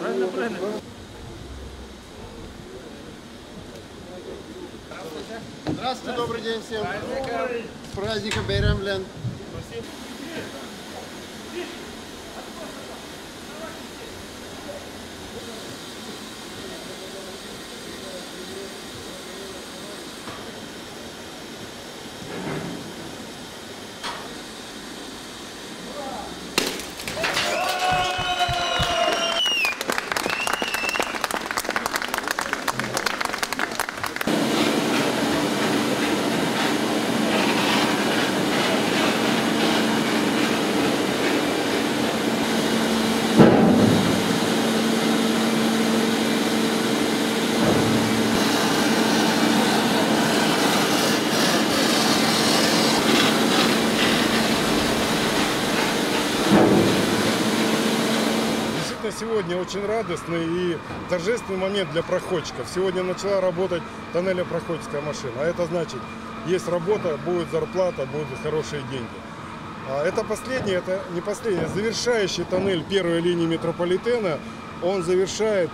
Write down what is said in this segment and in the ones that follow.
Правильно, правильно. Здравствуйте, добрый день всем. С праздником Бәйрәм, Лен. Спасибо. Сегодня очень радостный и торжественный момент для проходчиков. Сегодня начала работать тоннелепроходческая машина. А это значит, есть работа, будет зарплата, будут хорошие деньги. Это не последний, завершающий тоннель первой линии метрополитена. Он завершает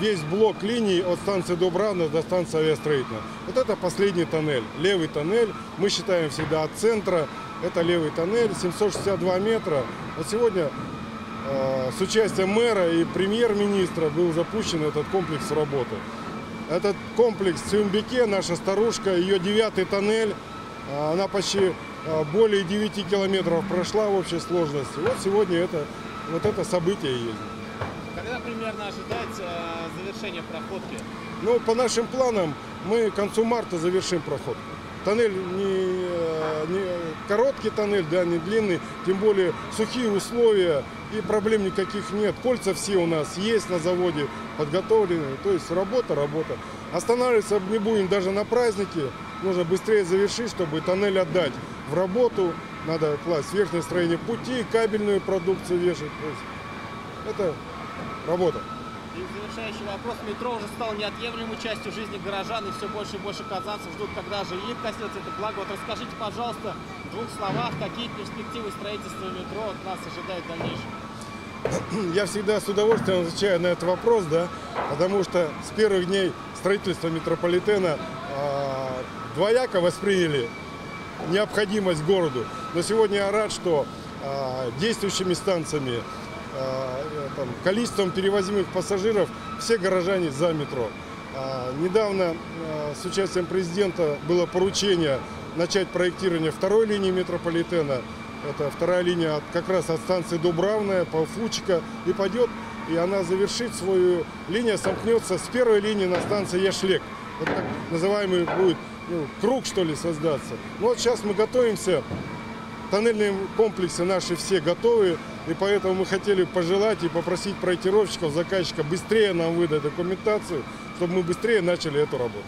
весь блок линий от станции Дубравная до станции Авиастроительной. Вот это последний тоннель, левый тоннель. Мы считаем всегда от центра. Это левый тоннель, 762 метра. Вот сегодня с участием мэра и премьер-министра был запущен этот комплекс работы. Этот комплекс Сююмбике, наша старушка, ее 9-й тоннель, она почти более 9 километров прошла в общей сложности. Вот сегодня это событие есть. Когда примерно ожидать завершения проходки? Ну, по нашим планам мы к концу марта завершим проходку. Тоннель не короткий тоннель, да, не длинный, тем более сухие условия и проблем никаких нет. Кольца все у нас есть на заводе, подготовлены, то есть работа. Останавливаться не будем даже на праздники, нужно быстрее завершить, чтобы тоннель отдать в работу. Надо класть верхнее строение пути, кабельную продукцию вешать, то есть это работа. И завершающий вопрос. Метро уже стало неотъемлемой частью жизни горожан, и все больше и больше казанцев ждут, когда же их коснется это благо. Вот расскажите, пожалуйста, в двух словах, какие перспективы строительства метро от нас ожидают в дальнейшем? Я всегда с удовольствием отвечаю на этот вопрос, да, потому что с первых дней строительства метрополитена двояко восприняли необходимость городу. Но сегодня я рад, что действующими станциями, количеством перевозимых пассажиров все горожане за метро. Недавно с участием президента было поручение начать проектирование второй линии метрополитена. Это вторая линия как раз от станции Дубравная по Фучка и пойдет, и она завершит свою линию, сомкнется с первой линии на станции Яшлек. Вот так называемый будет круг, что ли, создаться. Ну, вот сейчас мы готовимся. Тоннельные комплексы наши все готовы, и поэтому мы хотели пожелать и попросить проектировщиков, заказчика быстрее нам выдать документацию, чтобы мы быстрее начали эту работу.